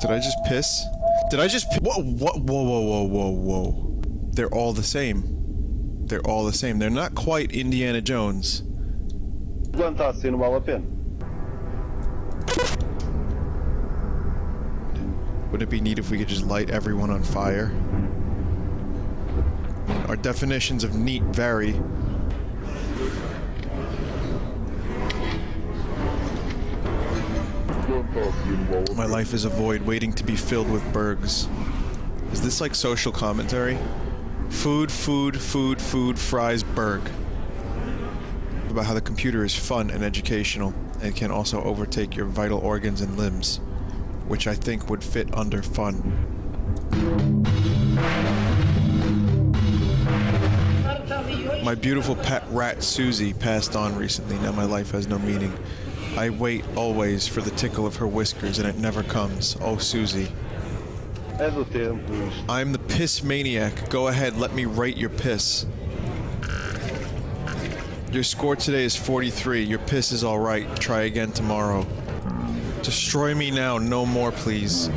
Did I just piss? Did I just piss? Whoa. They're all the same. They're all the same. They're not quite Indiana Jones. Plantação não vale a pena. Would it be neat if we could just light everyone on fire? I mean, our definitions of neat vary. My life is a void waiting to be filled with bergs. Is this like social commentary? Food, fries, berg. About how the computer is fun and educational, and can also overtake your vital organs and limbs, which I think would fit under fun. My beautiful pet rat Susie passed on recently. Now my life has no meaning. I wait always for the tickle of her whiskers, and it never comes. Oh, Susie. I'm the piss maniac. Go ahead, let me rate your piss. Your score today is 43. Your piss is alright. Try again tomorrow. Destroy me now, no more, please.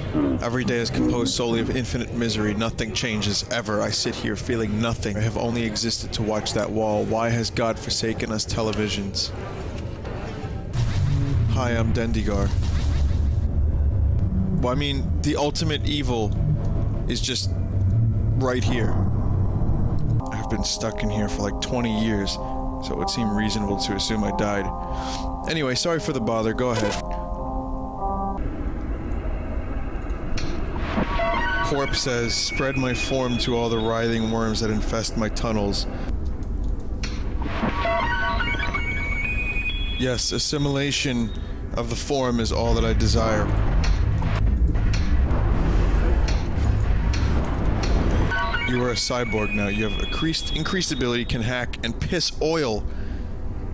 Every day is composed solely of infinite misery. Nothing changes, ever. I sit here feeling nothing. I have only existed to watch that wall. Why has God forsaken us televisions? Hi, I'm Dendigar. Well, I mean, the ultimate evil is just right here. I've been stuck in here for like 20 years, so it would seem reasonable to assume I died. Anyway, sorry for the bother. Go ahead. Corpse says, spread my form to all the writhing worms that infest my tunnels. Yes, assimilation of the form is all that I desire. You are a cyborg now. You have increased ability, can hack, and piss oil.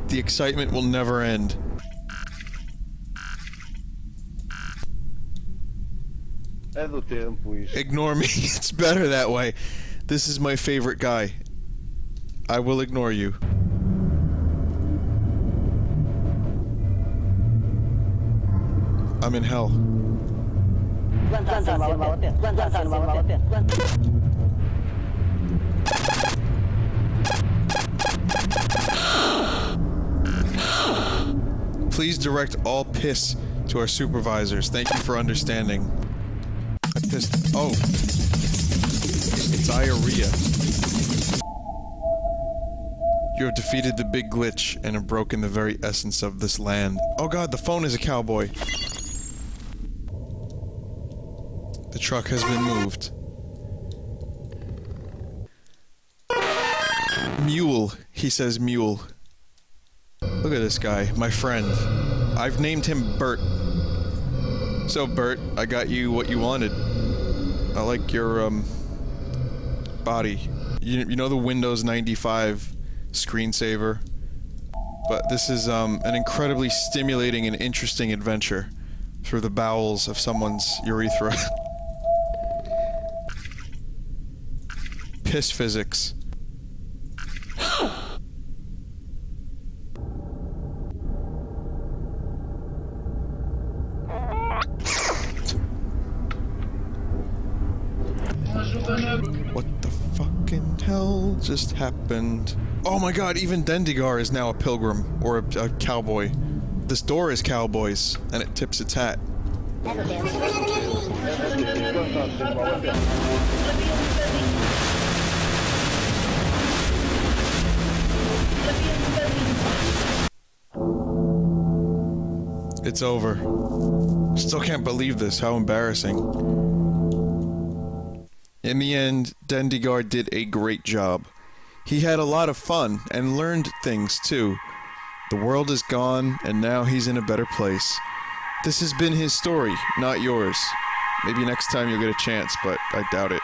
The excitement will never end. Ignore me. It's better that way. This is my favorite guy. I will ignore you. I'm in hell. Please direct all piss to our supervisors. Thank you for understanding. Oh, it's diarrhea. You have defeated the big glitch and have broken the very essence of this land. Oh god, the phone is a cowboy. The truck has been moved. Mule. He says mule. Look at this guy, my friend. I've named him Bert. So, Bert, I got you what you wanted. I like your, body. You know the Windows 95 screensaver? But this is, an incredibly stimulating and interesting adventure through the bowels of someone's urethra. Piss physics. What the fucking hell just happened? Oh my god, even Dendigar is now a pilgrim, or a cowboy. This door is cowboys, and it tips its hat. It's over. Still can't believe this, how embarrassing. In the end, Dendigar did a great job. He had a lot of fun, and learned things, too. The world is gone, and now he's in a better place. This has been his story, not yours. Maybe next time you'll get a chance, but I doubt it.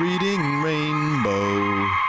Reading Rainbow.